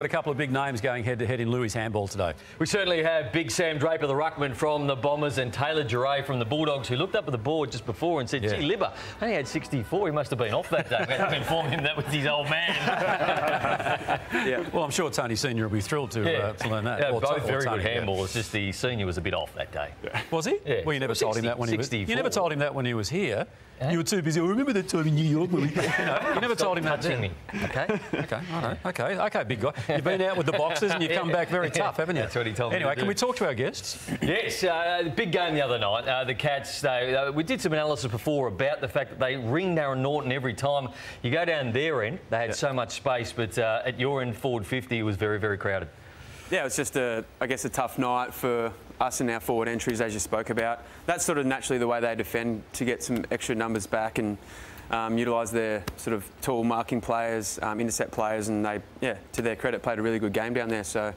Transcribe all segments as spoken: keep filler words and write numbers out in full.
Got a couple of big names going head-to-head in Lou's handball today. We certainly have big Sam Draper, the ruckman from the Bombers, and Taylor Duryea from the Bulldogs, who looked up at the board just before and said, yeah. Gee, Libba only had sixty-four. He must have been off that day. We had to inform him that was his old man. Yeah. Well, I'm sure Tony Senior will be thrilled to, yeah. uh, to learn that. Yeah, or both very Tony, good handballers. Yeah. Just the Senior was a bit off that day. Yeah. Was he? Yeah. Well, you never told him that when he was. You never told him that when he was here. Eh? You were too busy. I remember that time in New York when we... You know, you never Stop told him that then. Me. OK? OK, I know. OK, OK, big guy. You've been out with the boxers and you come yeah, back very yeah, tough, haven't you? That's what he told anyway, me. Anyway, can do. we talk to our guests? Yes, uh, the big game the other night. Uh, the Cats, they, uh, we did some analysis before about the fact that they ringed Aaron Norton every time. You go down their end, they had yeah. so much space, but uh, at your end, forward fifty, it was very, very crowded. Yeah, it was just, a, I guess, a tough night for us and our forward entries, as you spoke about. That's sort of naturally the way they defend, to get some extra numbers back and um, utilise their sort of tall marking players, um, intercept players, and they, yeah, to their credit, played a really good game down there. So,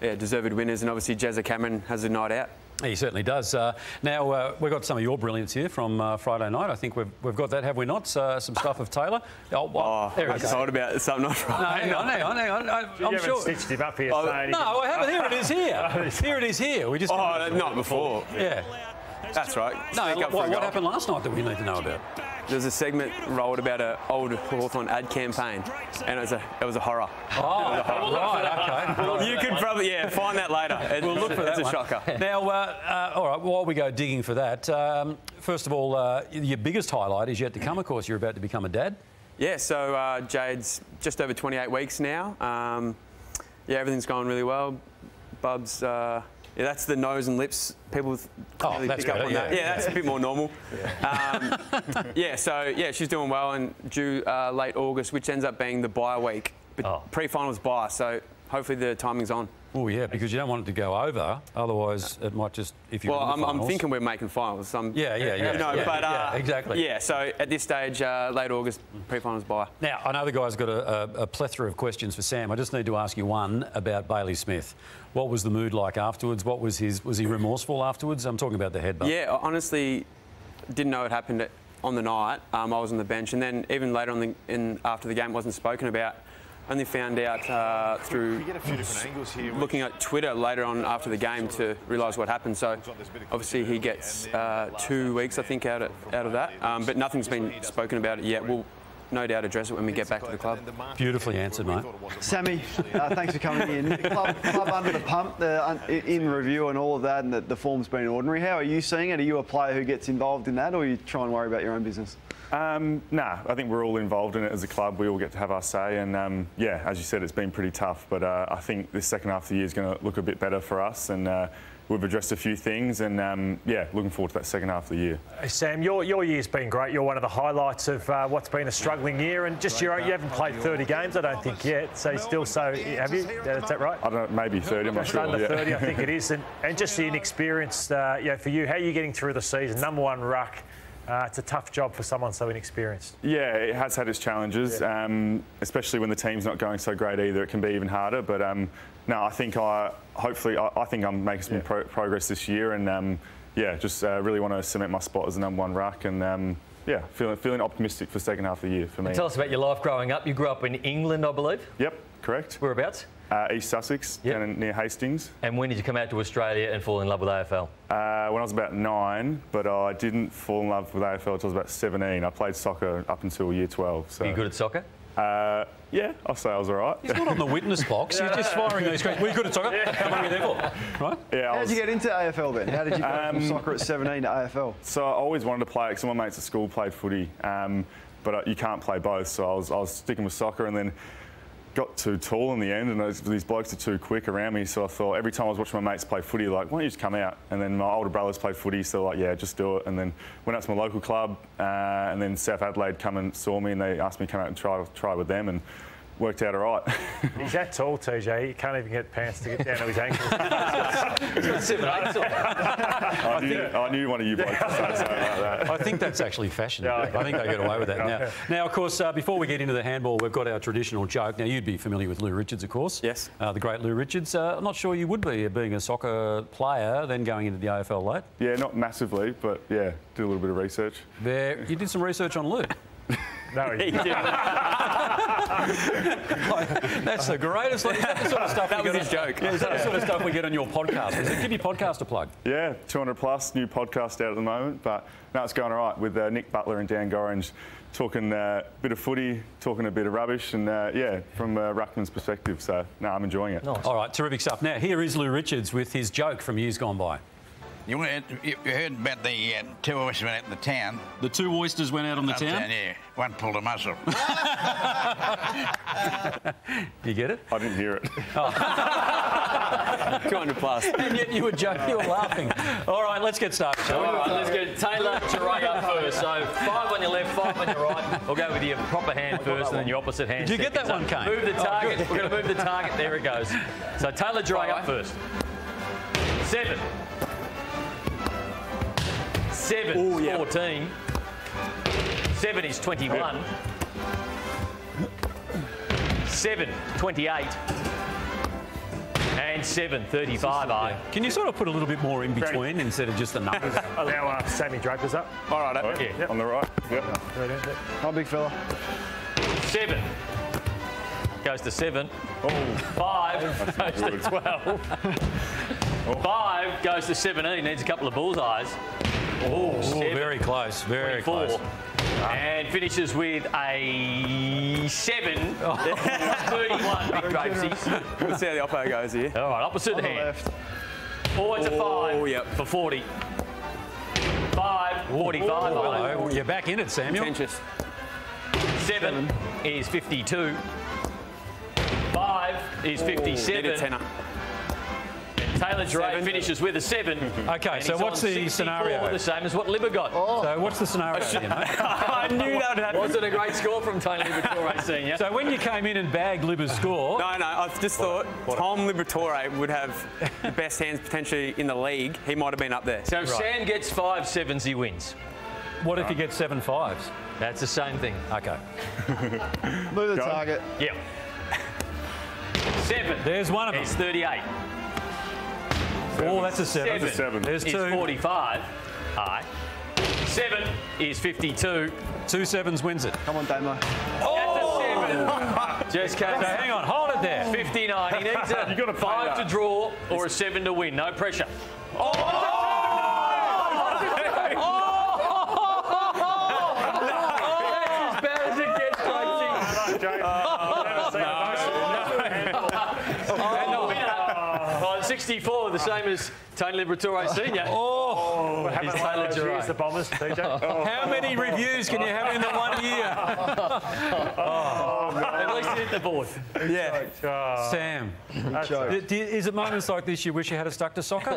yeah, deserved winners, and obviously Jazza Cameron has a night out. He certainly does. Uh, now, uh, we've got some of your brilliance here from uh, Friday night. I think we've, we've got that, have we not? Uh, some stuff of Taylor. Oh, well, oh there I was told about something on Friday. No, hang on, hang on, hang on. I, I'm you sure. stitched him up here. Oh, no, I haven't. Here it is here. Here it is here. We just. Oh, no, not before. Yeah. That's right. No, what, what happened last night that we need to know about? There was a segment rolled about an old Hawthorn ad campaign, and it was a, it was a horror. Oh, a horror. Right, OK. Well, you could probably, yeah, find that later. It, we'll look for that It's a shocker. Now, uh, uh, all right, while we go digging for that, um, first of all, uh, your biggest highlight is yet to come, of course. You're about to become a dad. Yeah, so uh, Jade's just over twenty-eight weeks now. Um, yeah, everything's going really well. Bub's... Uh, Yeah, that's the nose and lips. People clearly oh, pick up good, on yeah. that. Yeah, that's a bit more normal. Yeah. Um, yeah, so, yeah, she's doing well and due uh, late August, which ends up being the bye week. But oh. pre-finals bye, so hopefully the timing's on. Oh, yeah, because you don't want it to go over. Otherwise, it might just... If you well, I'm, I'm thinking we're making finals. I'm, yeah, yeah, yeah. No, yeah, but... Uh, yeah, exactly. Yeah, so at this stage, uh, late August, pre-finals bye. Now, I know the guys got a, a, a plethora of questions for Sam. I just need to ask you one about Bailey Smith. What was the mood like afterwards? What was his... Was he remorseful afterwards? I'm talking about the headbutt. Yeah, I honestly didn't know it happened on the night. Um, I was on the bench. And then even later on the, in, after the game, it wasn't spoken about. Only found out uh, through get a few different angles here, looking at Twitter later on after the game to realise what happened. So obviously he gets uh, two weeks, I think, out of, out of that. Um, but nothing's been spoken about it yet. We'll no doubt address it when we get back to the club. Beautifully answered, mate. Sammy, uh, thanks for coming in. Club, club under the pump, the un in review and all of that, and the, the form's been ordinary. How are you seeing it? Are you a player who gets involved in that, or you try and worry about your own business? Um, nah, I think we're all involved in it as a club. We all get to have our say, and um, yeah, as you said, it's been pretty tough. But uh, I think this second half of the year is going to look a bit better for us, and uh, we've addressed a few things. And um, yeah, looking forward to that second half of the year. Hey, Sam, your your year's been great. You're one of the highlights of uh, what's been a struggling year, and just your, you haven't played thirty games, I don't think yet. So still, so have you? Is that right? I don't know, maybe thirty. I'm not sure. Under yeah. thirty, I think it is, and and just the inexperience. Uh, yeah, for you, how are you getting through the season? Number one ruck. Uh, it's a tough job for someone so inexperienced. Yeah, it has had its challenges, yeah. um, especially when the team's not going so great either. It can be even harder. But um, no, I think I hopefully I, I think I'm making some yeah. pro progress this year, and um, yeah, just uh, really want to cement my spot as the number one ruck, and um, yeah, feeling feeling optimistic for the second half of the year for me. And tell us about your life growing up. You grew up in England, I believe. Yep, correct. Whereabouts? Uh, East Sussex, yep. down in, near Hastings. And when did you come out to Australia and fall in love with A F L? Uh, when I was about nine, but I didn't fall in love with A F L until I was about seventeen. I played soccer up until year twelve. So. Were you good at soccer? Uh, yeah, I'll say I was all right. He's not on the witness box. He's just firing these questions. Were you good at soccer? Yeah. How long were you there for? Right? Yeah, How was... did you get into A F L then? How did you go um, from soccer at seventeen to A F L? So I always wanted to play because my mates at school played footy, um, but you can't play both. So I was, I was sticking with soccer, and then got too tall in the end, and those, these blokes are too quick around me. So I thought, every time I was watching my mates play footy, like, why don't you just come out? And then my older brothers played footy, so like, yeah, just do it. And then went out to my local club, uh, and then South Adelaide come and saw me, and they asked me to come out and try try with them, and worked out all right. He's that tall, T J. He can't even get pants to get down to his ankles. He's got seven eights on. I, I, knew, I knew one of you blokes would say something like that. I think that's actually fashion. No, I think they get away with that now. Yeah. Now, of course, uh, before we get into the handball, we've got our traditional joke. Now, you'd be familiar with Lou Richards, of course. Yes. Uh, the great Lou Richards. Uh, I'm not sure you would be, being a soccer player, then going into the A F L late. Yeah, not massively, but yeah, did a little bit of research. There, you did some research on Lou. No, he didn't. like, that's the greatest. Like, that the sort of stuff that was his on, joke. Yeah, is that the sort of stuff we get on your podcast? Is it, give your podcast a plug. Yeah, two hundred plus, new podcast out at the moment. But no, it's going all right with uh, Nick Butler and Dan Gorringe. Talking uh, a bit of footy, talking a bit of rubbish, and uh, yeah, from uh, Ruckman's perspective. So, no, I'm enjoying it. Nice. All right, terrific stuff. Now, here is Lou Richards with his joke from years gone by. You heard, you heard about the uh, two oysters went out in the town. The two oysters went out on the town? town? Yeah, one pulled a muscle. You get it? I didn't hear it. Oh. two hundred plus. And yet you were joking, you were laughing. All right, let's get started. All right, so, let's get Taylor Duryea up first. So five on your left, five on your right. We'll go with your proper hand first and then your opposite hand. Did you second. get that so one, Kane? Move the target. Oh, we're going to move the target. There it goes. So Taylor Duryea right. up first. Seven. Seven, Ooh, yeah. fourteen. Seven is twenty-one. Seven, twenty-eight. And seven, thirty-five. I. Yeah. Can you sort of put a little bit more in between Ready. instead of just the numbers? Allow uh, Sammy Draper's up. All right, okay. Right. Yep. On the right. Yep. Oh, big fella. Seven. Goes to seven. Oh. Five goes to twelve. Oh. Five goes to seventeen. Needs a couple of bullseyes. Oh, Ooh, very close, very close. And finishes with a seven. Oh. thirty-one, big Grapesies. Let's see how the oppo goes here. All right, opposite On hand. The left. Oh, it's a five oh, yep. for forty. Five, forty-five. Oh, hello. Well, you're back in it, Samuel. Contentious. Seven, seven is fifty-two. Five is fifty-seven. Need a tenner. Taylor Duryea finishes with a seven. OK, so what's the scenario? The same as what Libba got. Oh. So what's the scenario? Here, mate? I knew that would happen. Wasn't a great score from Tony Liberatore Senior. So when you came in and bagged Libba's score... No, no, I just thought what? What? Tom Liberatore would have the best hands potentially in the league. He might have been up there. So if right. Sam gets five sevens, he wins. What right. if he gets seven fives? That's the same thing. OK. Move the Go. target. Yep. Seven. There's one of them. It's thirty-eight. Oh, that's a seven. Seven, seven. There's two. Is forty-five. Aye. Seven is fifty-two. Two sevens wins it. Come on, Damo. Oh! That's a seven. Just came. So hang on, hold it there. fifty-nine. He needs a you five to draw or a seven to win. No pressure. Oh! That's as bad as it gets, Grapesy. sixty-four, the same as Tony Liberatore Senior. Oh, oh he's Taylor Duryea. The Bombers, T J. Oh. How many reviews can you have in the one year? oh, oh, At least hit the board. Yeah. Oh. Sam, do you, is it moments like this you wish you had a stuck to soccer?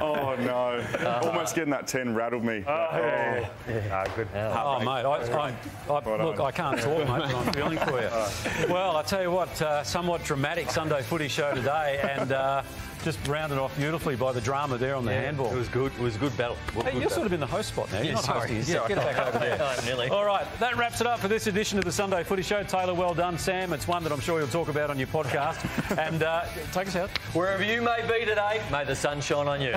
oh, no. Uh, Almost getting that ten rattled me. Oh, yeah. Oh. Yeah. Oh, good. Oh, mate, I, I, I, right look, on. I can't talk, mate, but I'm feeling for you. Right. Well, I tell you what, uh, somewhat dramatic Sunday Footy Show today. And uh, just rounded off beautifully by the drama there on the yeah, handball. It was good. It was a good battle. Well, hey, good you're battle. sort of in the host spot now. Yeah, you're not sorry. hosting. Yeah, get back over there. Oh, nearly. All right, that wraps it up for this edition of the Sunday Footy Show. Taylor, well done. Sam, it's one that I'm sure you'll talk about on your podcast. and uh, take us out. Wherever you may be today, may the sun shine on you.